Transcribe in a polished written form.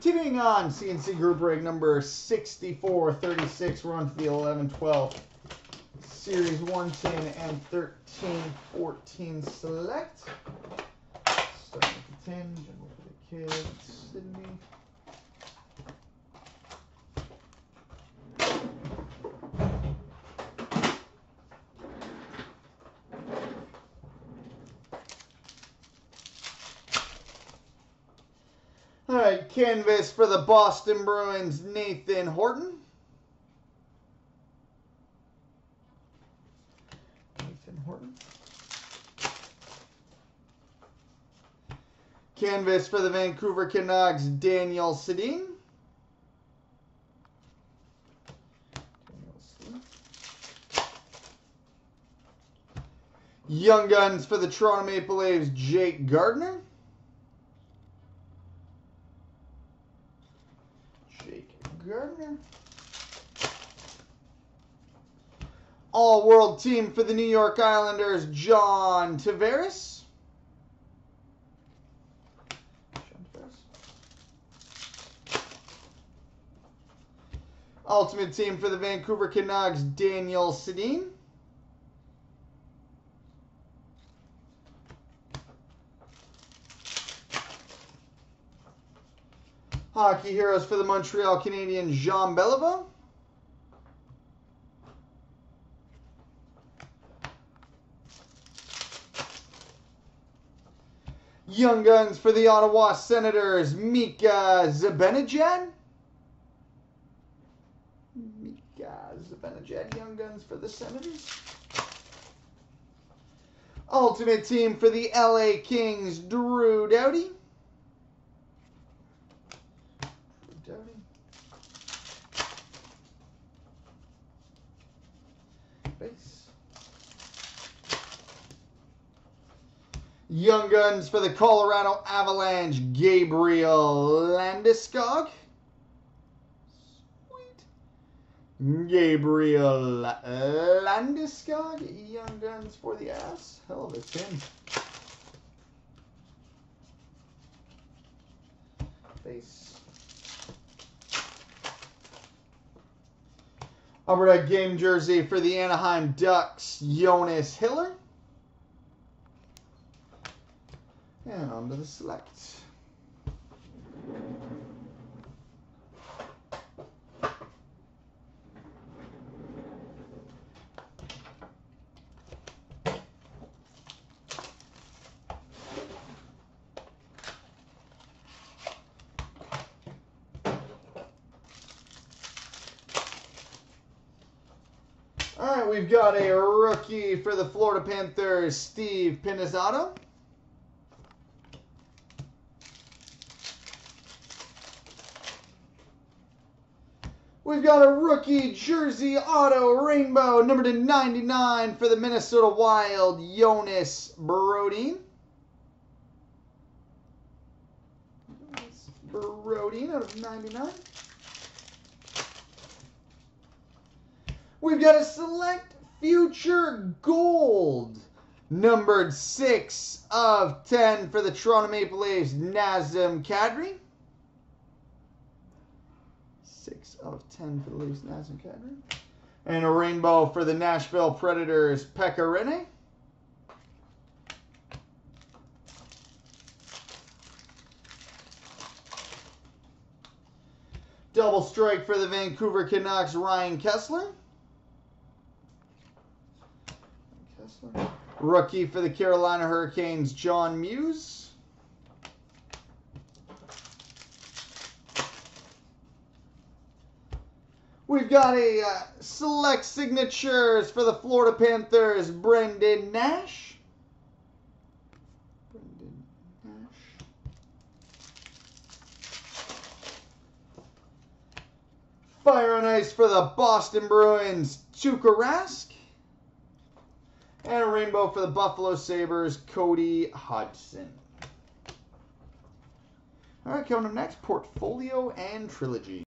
Continuing on, CNC Group Break number 6436, run to the 11, 12, Series 1, 10, and 13, 14 Select. Starting with the 10, general for the kids, Sydney. All right, canvas for the Boston Bruins, Nathan Horton. Canvas for the Vancouver Canucks, Daniel Sedin. Young Guns for the Toronto Maple Leafs, Jake Gardner. All-World Team for the New York Islanders, John Tavares. Ultimate Team for the Vancouver Canucks, Daniel Sedin. Hockey Heroes for the Montreal Canadiens, Jean Belliveau. Young Guns for the Ottawa Senators, Mika Zibanejad. Young Guns for the Senators. Ultimate Team for the LA Kings, Drew Doughty. Young Guns for the Colorado Avalanche, Gabriel Landeskog. Sweet. Gabriel Landeskog. Young Guns for the Avs. Hell of a 10. Base. Upper Deck game jersey for the Anaheim Ducks, Jonas Hiller. And on to the Select. All right, we've got a rookie for the Florida Panthers, Steve Pinizzotto. We've got a rookie jersey auto rainbow number /99 for the Minnesota Wild, Jonas Brodin. Brodin out of 99. We've got a Select Future Gold numbered 6/10 for the Toronto Maple Leafs, Nazem Kadri. 6/10 for the Leafs, Nazem Kadri. And a rainbow for the Nashville Predators, Pekka Rinne. Double strike for the Vancouver Canucks, Ryan Kesler. Rookie for the Carolina Hurricanes, John Muse. We've got a Select Signatures for the Florida Panthers, Brendan Nash. Fire on Ice for the Boston Bruins, Tuka Rask. And a rainbow for the Buffalo Sabres, Cody Hodgson. All right, coming up next, Portfolio and Trilogy.